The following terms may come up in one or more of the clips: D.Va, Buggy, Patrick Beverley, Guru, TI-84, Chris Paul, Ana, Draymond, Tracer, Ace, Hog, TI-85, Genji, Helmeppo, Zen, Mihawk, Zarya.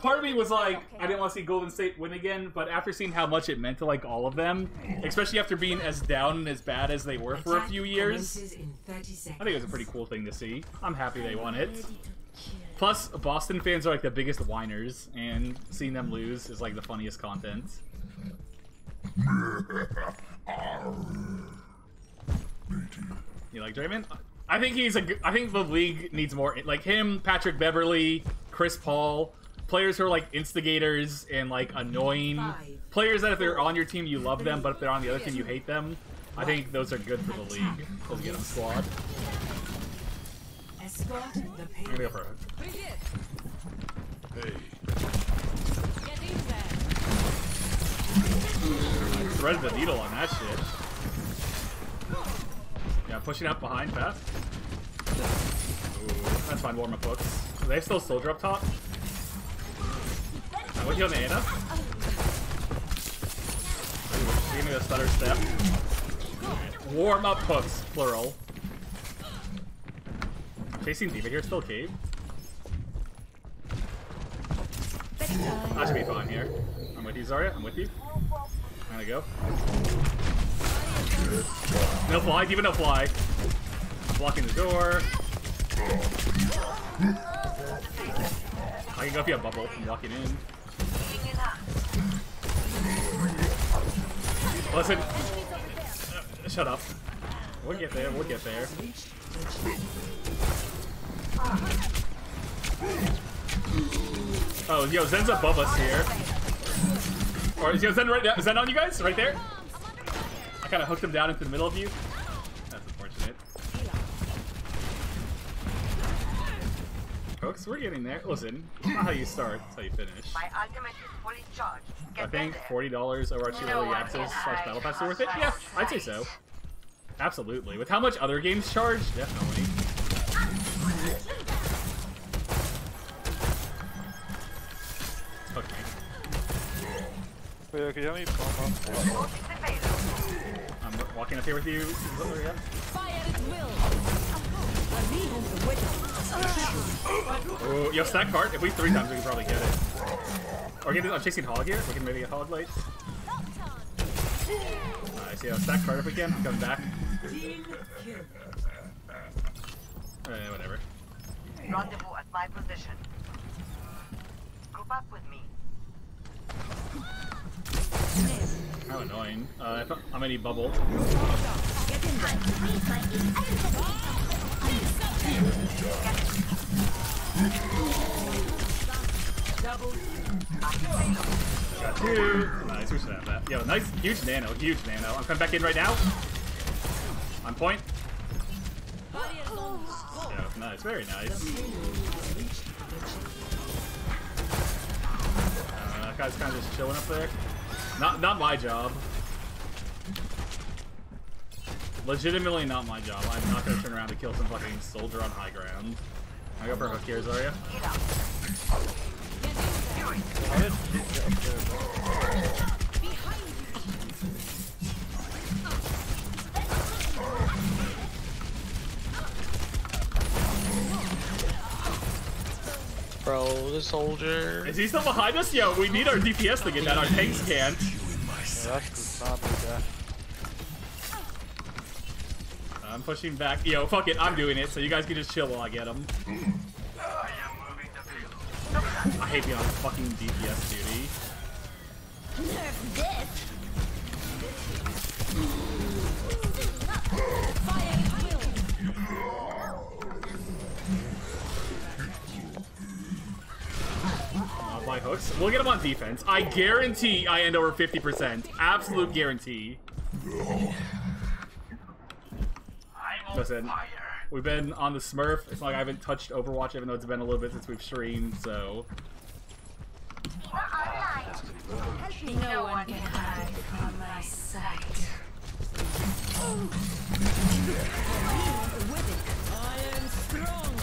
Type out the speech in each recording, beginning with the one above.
Part of me was like, I didn't want to see Golden State win again, but after seeing how much it meant to like all of them, especially after being as down and as bad as they were for a few years, I think it was a pretty cool thing to see. I'm happy they won it. Plus, Boston fans are like the biggest whiners, and seeing them lose is like the funniest content. You like Draymond? I think he's a. I think the league needs more like him, Patrick Beverley, Chris Paul, players who are like instigators and like annoying players that if they're on your team you love them, but if they're on the other team you hate them. I think those are good for the league. Let's get on squad. I'm gonna go for it. Hey. Threaded the needle on that shit. Yeah, pushing up behind fast. Ooh, that's fine, warm up books. Do they still soldier up top? Would you on the Ana? Ooh, give me a stutter step. Warm up hooks, plural. Chasing D.Va here, still cave. I should be fine here. I'm with you, Zarya. I'm with you. I'm gonna go. No fly, D.Va, no fly. Blocking the door. I can go if you have bubble. I'm walking in. Listen. Shut up. We'll get there. We'll get there. Oh, yo, Zen's above us here. Or is yo Zen right now? Is Zen on you guys? Right there? I kind of hooked him down into the middle of you. That's unfortunate. Folks, we're getting there. Listen, it's not how you start, it's how you finish. My ultimate is fully charged. I think $40 over our early access / battle pass is worth it. Yeah, I'd say so. Absolutely. With how much other games charge, definitely. Okay. Wait, can you help me bomb up? I'm walking up here with you. Oh, yo, stack cart. If we three times, we can probably get it. Or get it. I'm chasing Hog here. We can maybe get Hog late. Nice. Yeah, stack cart if we can. I'm coming back. Whatever. Rendezvous at my position. Group up with me. How annoying. I'm gonna need bubble. Got two. Nice, we should have that. Yo, nice, huge nano, huge nano. I'm coming back in right now. On point. Yo, nice, very nice. That guy's kind of just chilling up there. Not my job. Legitimately not my job. I'm not gonna turn around to kill some fucking soldier on high ground. I got for hook here, Zarya. Bro, the soldier. Is he still behind us? Yo, we need our DPS to get that. Our tanks can't. Yeah, that's not bad. I'm pushing back. Yo, fuck it. I'm doing it, so you guys can just chill while I get him. I hate being on fucking DPS duty. Nerf this. I'll buy hooks. We'll get him on defense. I guarantee I end over 50%. Absolute guarantee. Listen, we've been on the Smurf. It's not like I haven't touched Overwatch, even though it's been a little bit since we've streamed, so. No one can hide from my sight. I am strong.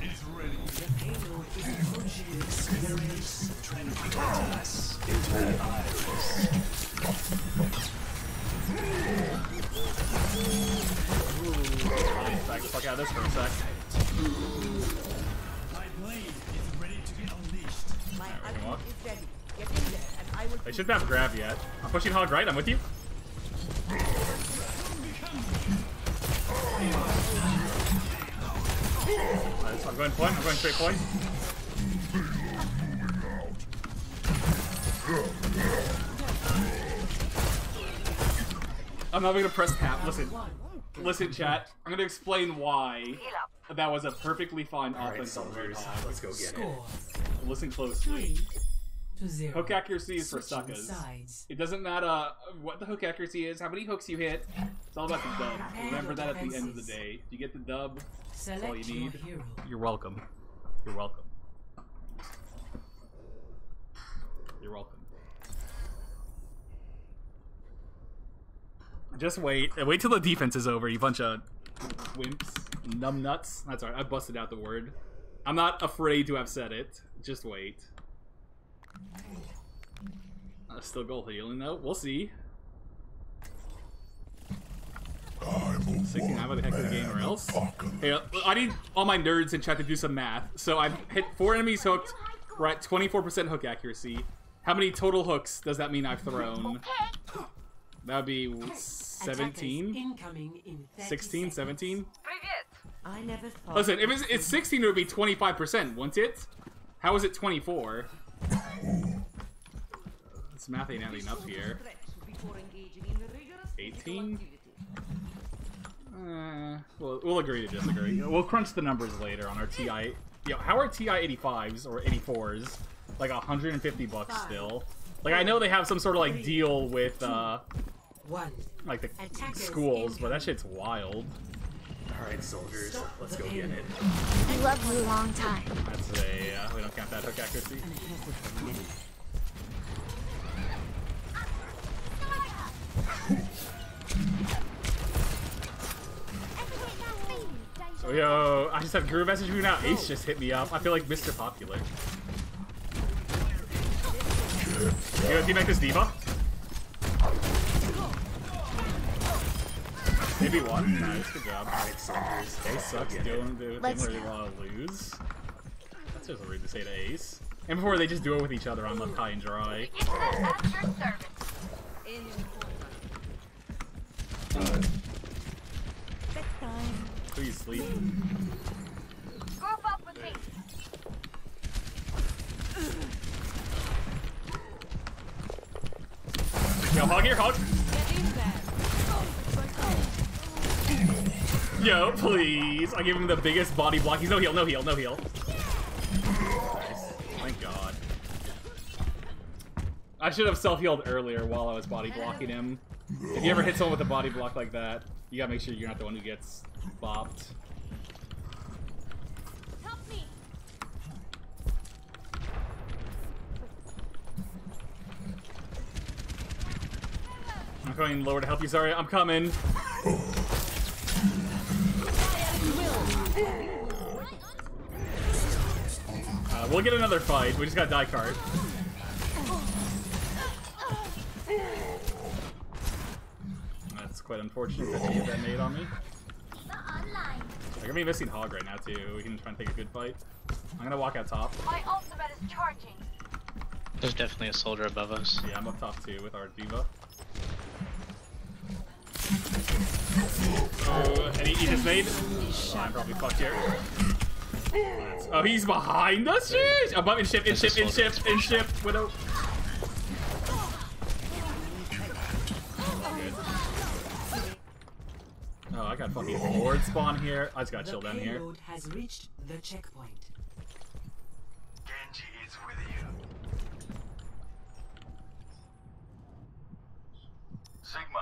Is ready. The payload is approaching. Experience transported us into the iris. Fuck out of this for a sec. They shouldn't have grab yet. I'm pushing Hog right, I'm with you. Alright, so I'm going point, I'm going straight point. I'm not gonna press tap. Listen. Listen, chat. I'm gonna explain why that was a perfectly fine offense on very high. Let's go get it. Listen closely. Hook accuracy is for suckers. It doesn't matter what the hook accuracy is, how many hooks you hit. It's all about the dub. Remember that at the end of the day. If you get the dub, that's all you need. You're welcome. You're welcome. You're welcome. Just wait. Wait till the defense is over, you bunch of wimps. Numbnuts. That's alright. I busted out the word. I'm not afraid to have said it. Just wait. Still goal healing though. We'll see. 69 by the heck of the game or else. Hey, I need all my nerds in chat to do some math. So I've hit 4 enemies hooked. We're at 24% hook accuracy. How many total hooks does that mean I've thrown? Okay. That would be 17, 16, 17. Listen, if it's 16, it would be 25%, wouldn't it? How is it 24? This math ain't adding up here. 18? We'll agree to disagree. We'll crunch the numbers later on our TI. Yo, how are TI-85s or 84s like $150 still? Like, I know they have some sort of, like, deal with, like, the schools, but that shit's wild. Alright, soldiers, let's go get it. I love you a long time. That's a, we don't count that hook accuracy. Oh, yo, I just had Guru message me now. Ace just hit me up. I feel like Mr. Popular. You gonna D-back this D.Va? Maybe one. Nice, good job. Ace sucks. Dylan did really want to lose. That's just rude to say to Ace. And before they just duel with each other on left high and dry. Please sleep. Group up with me. Yo, Hog here, Hog. Yo, please. I give him the biggest body block. He's no heal, no heal, no heal. Nice. Thank God. I should have self-healed earlier while I was body blocking him. If you ever hit someone with a body block like that, you gotta make sure you're not the one who gets bopped. I'm going lower to help you, Zarya. I'm coming. We'll get another fight. We just got die card. That's quite unfortunate that he had that nade on me. We're gonna be missing Hog right now too. We can try and take a good fight. I'm gonna walk out top. My ultimate is charging. There's definitely a soldier above us. Yeah, I'm up top too with our D.Va. Oh, and he just made. Oh, I'm probably fucked here. Oh, he's behind us? Sheesh! Above in shift, in shift, in shift, in shift, Widow. Oh, I got fucking horde spawn here. I just got chill down here. Has reached the checkpoint. Genji is with you. Sigma.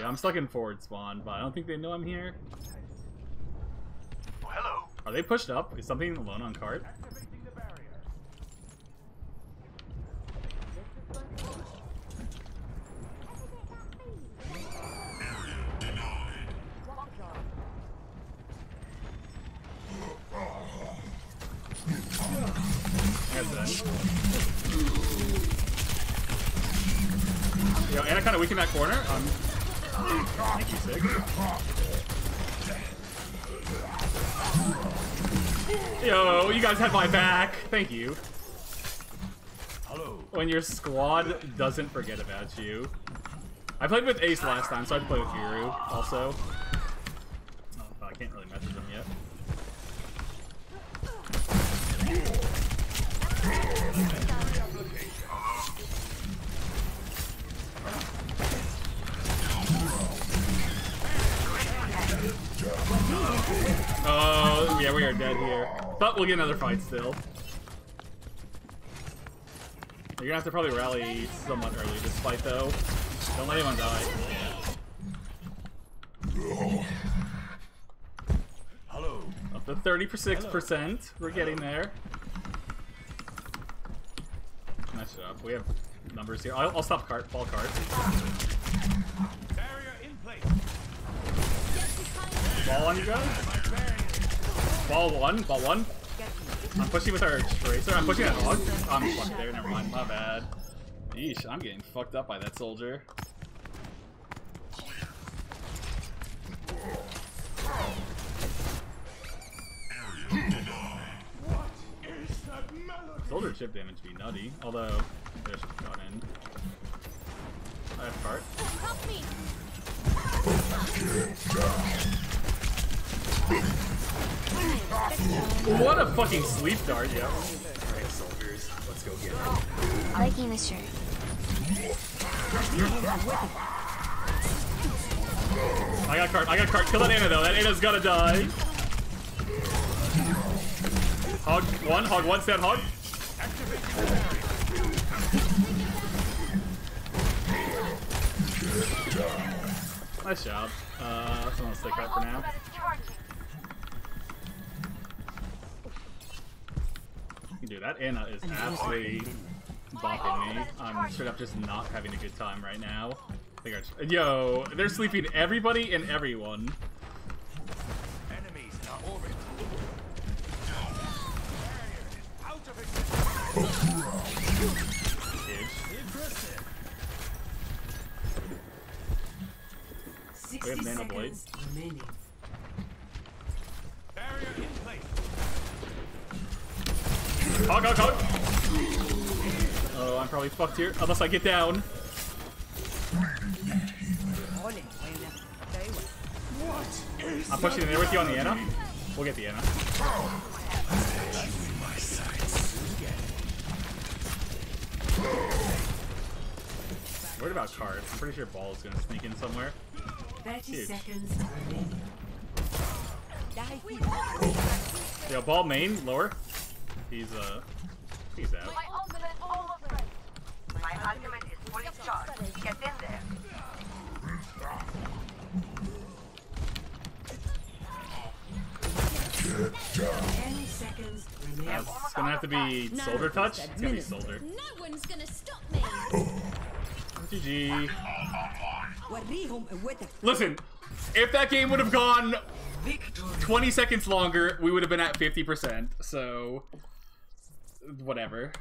Yeah, I'm stuck in forward spawn, but I don't think they know I'm here. Well, hello. Are they pushed up? Is something alone on cart? Yo, Ana kind of weakened that corner. Thank you, Sig. Yo, you guys had my back. Thank you. when your squad doesn't forget about you. I played with Ace last time, so I'd play with Guru also. I can't really message him yet. Oh, yeah, we are dead here. But we'll get another fight still. You're gonna have to probably rally somewhat early this fight, though. Don't let anyone die. Hello. Up to 36%. We're getting there. Nice job. We have numbers here. I'll stop cart. Ball cart. Barrier in place. Ball on you guys. Ball one. Ball one. I'm pushing with our Tracer. I'm pushing at Hog. I'm fucked there. Never mind. My bad. Yeesh, I'm getting fucked up by that soldier. Soldier chip damage be nutty. Although, they should have gone in. I have cart. Help me. What a fucking sleep dart, yo. Alright, soldiers, let's go get him. Liking this shirt. I got cart, I got cart. Kill that Ana though, that Ana's gonna die. Hog one, stand Hog. Nice job. Someone stay cart for now. Dude, that Ana is absolutely bopping me. I'm straight up just not having a good time right now. Yo, they're sleeping everybody and everyone. Enemies in our orbit. Out of existence. We have Nano Blades. Barrier in place. Hog. Oh, I'm probably fucked here, unless I get down. I'm pushing in there with you on the Ana. We'll get the Ana. Worried about cards. I'm pretty sure Ball is gonna sneak in somewhere. 30 seconds. Yo, Ball main, lower. He's out. My ultimate is fully charged. Get in there. It's gonna have to be soldier touch. It's gonna be soldier. No one's gonna stop me. GG. Listen, if that game would have gone 20 seconds longer, we would have been at 50%. So, whatever.